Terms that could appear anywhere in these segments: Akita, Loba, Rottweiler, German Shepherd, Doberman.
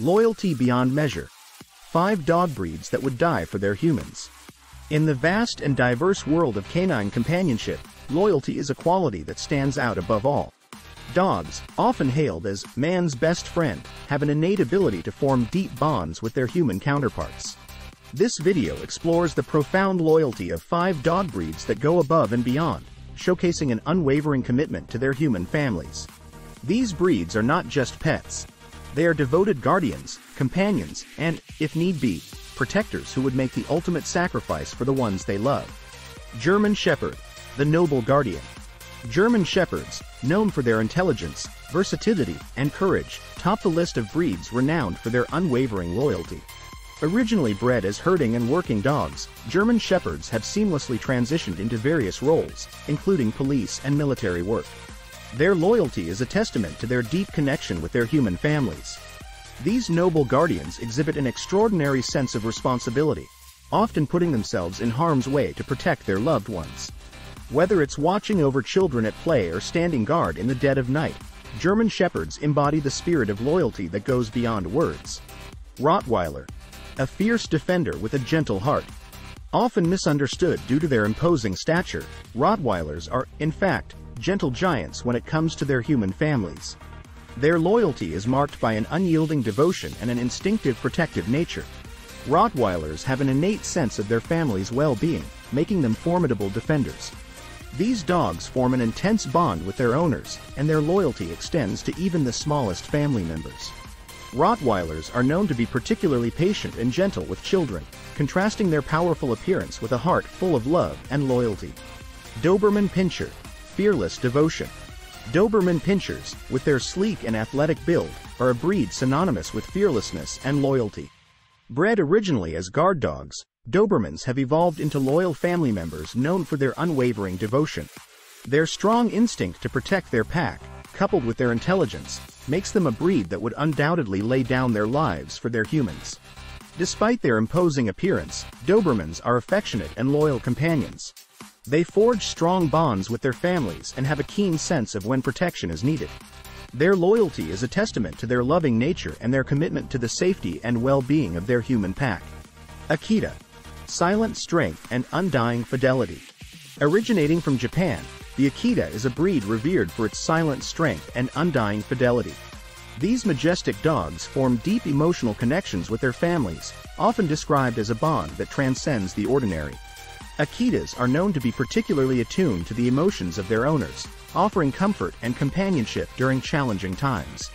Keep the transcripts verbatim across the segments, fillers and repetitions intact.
Loyalty beyond measure. Five dog breeds that would die for their humans. In the vast and diverse world of canine companionship, loyalty is a quality that stands out above all. Dogs, often hailed as man's best friend, have an innate ability to form deep bonds with their human counterparts. This video explores the profound loyalty of five dog breeds that go above and beyond, showcasing an unwavering commitment to their human families. These breeds are not just pets. They are devoted guardians, companions, and, if need be, protectors who would make the ultimate sacrifice for the ones they love. German Shepherd, the noble guardian. German Shepherds, known for their intelligence, versatility, and courage, top the list of breeds renowned for their unwavering loyalty. Originally bred as herding and working dogs, German Shepherds have seamlessly transitioned into various roles, including police and military work. Their loyalty is a testament to their deep connection with their human families. These noble guardians exhibit an extraordinary sense of responsibility, often putting themselves in harm's way to protect their loved ones. Whether it's watching over children at play or standing guard in the dead of night, German Shepherds embody the spirit of loyalty that goes beyond words. Rottweiler, a fierce defender with a gentle heart. Often misunderstood due to their imposing stature, Rottweilers are, in fact, gentle giants when it comes to their human families. Their loyalty is marked by an unyielding devotion and an instinctive protective nature. Rottweilers have an innate sense of their family's well-being, making them formidable defenders. These dogs form an intense bond with their owners, and their loyalty extends to even the smallest family members. Rottweilers are known to be particularly patient and gentle with children, contrasting their powerful appearance with a heart full of love and loyalty. Doberman Pinscher, fearless devotion. Doberman Pinschers, with their sleek and athletic build, are a breed synonymous with fearlessness and loyalty. Bred originally as guard dogs, Dobermans have evolved into loyal family members known for their unwavering devotion. Their strong instinct to protect their pack, coupled with their intelligence, makes them a breed that would undoubtedly lay down their lives for their humans. Despite their imposing appearance, Dobermans are affectionate and loyal companions. They forge strong bonds with their families and have a keen sense of when protection is needed. Their loyalty is a testament to their loving nature and their commitment to the safety and well-being of their human pack. Akita, silent strength and undying fidelity. Originating from Japan, the Akita is a breed revered for its silent strength and undying fidelity. These majestic dogs form deep emotional connections with their families, often described as a bond that transcends the ordinary. Akitas are known to be particularly attuned to the emotions of their owners, offering comfort and companionship during challenging times.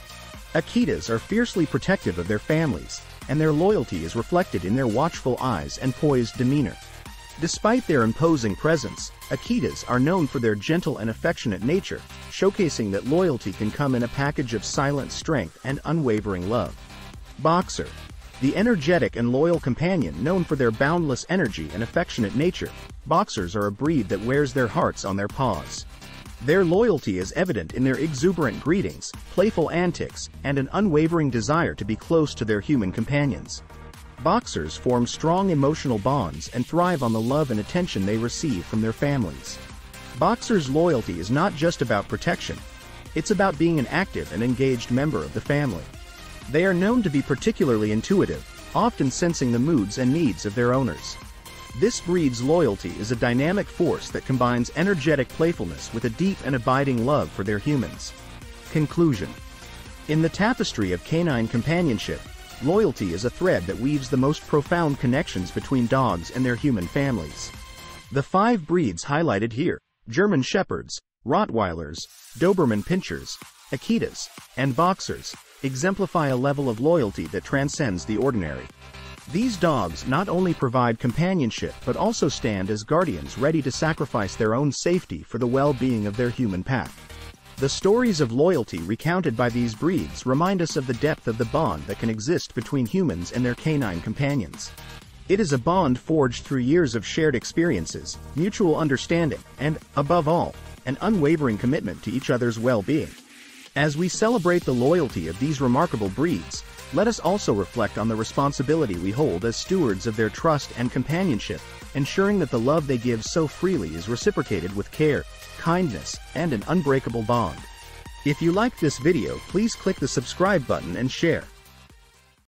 Akitas are fiercely protective of their families, and their loyalty is reflected in their watchful eyes and poised demeanor. Despite their imposing presence, Akitas are known for their gentle and affectionate nature, showcasing that loyalty can come in a package of silent strength and unwavering love. Boxer, the energetic and loyal companion known for their boundless energy and affectionate nature, Boxers are a breed that wears their hearts on their paws. Their loyalty is evident in their exuberant greetings, playful antics, and an unwavering desire to be close to their human companions. Boxers form strong emotional bonds and thrive on the love and attention they receive from their families. Boxers' loyalty is not just about protection. It's about being an active and engaged member of the family. They are known to be particularly intuitive, often sensing the moods and needs of their owners. This breed's loyalty is a dynamic force that combines energetic playfulness with a deep and abiding love for their humans. Conclusion. In the tapestry of canine companionship, loyalty is a thread that weaves the most profound connections between dogs and their human families. The five breeds highlighted here, German Shepherds, Rottweilers, Doberman Pinschers, Akitas, and Boxers, exemplify a level of loyalty that transcends the ordinary. These dogs not only provide companionship but also stand as guardians ready to sacrifice their own safety for the well-being of their human pack. The stories of loyalty recounted by these breeds remind us of the depth of the bond that can exist between humans and their canine companions. It is a bond forged through years of shared experiences, mutual understanding, and, above all, an unwavering commitment to each other's well-being. As we celebrate the loyalty of these remarkable breeds, let us also reflect on the responsibility we hold as stewards of their trust and companionship, ensuring that the love they give so freely is reciprocated with care, kindness, and an unbreakable bond. If you liked this video, please click the subscribe button and share.